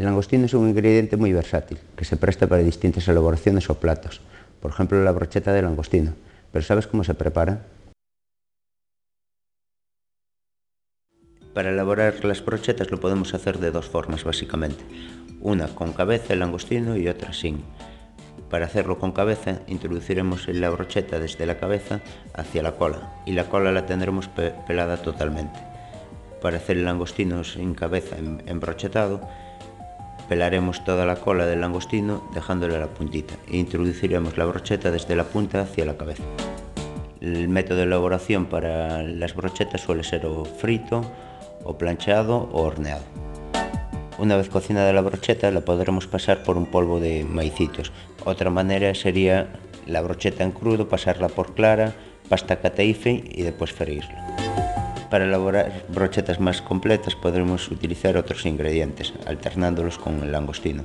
El langostino es un ingrediente muy versátil, que se presta para distintas elaboraciones o platos, por ejemplo la brocheta de langostino, pero ¿sabes cómo se prepara? Para elaborar las brochetas lo podemos hacer de dos formas básicamente, una con cabeza de langostino y otra sin. Para hacerlo con cabeza introduciremos la brocheta desde la cabeza hacia la cola y la cola la tendremos pelada totalmente. Para hacer el langostino sin cabeza embrochetado pelaremos toda la cola del langostino dejándole la puntita e introduciremos la brocheta desde la punta hacia la cabeza. El método de elaboración para las brochetas suele ser o frito, o planchado o horneado. Una vez cocinada la brocheta la podremos pasar por un polvo de maicitos. Otra manera sería la brocheta en crudo, pasarla por clara, pasta cateife y después freírla. Para elaborar brochetas más completas podremos utilizar otros ingredientes, alternándolos con el langostino,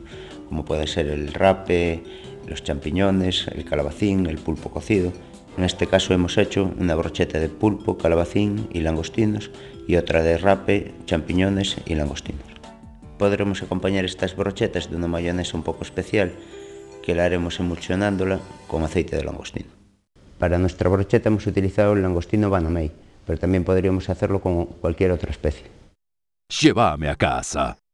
como puede ser el rape, los champiñones, el calabacín, el pulpo cocido. En este caso hemos hecho una brocheta de pulpo, calabacín y langostinos y otra de rape, champiñones y langostinos. Podremos acompañar estas brochetas de una mayonesa un poco especial que la haremos emulsionándola con aceite de langostino. Para nuestra brocheta hemos utilizado el langostino Vanamey, pero también podríamos hacerlo con cualquier otra especie. Llévame a casa.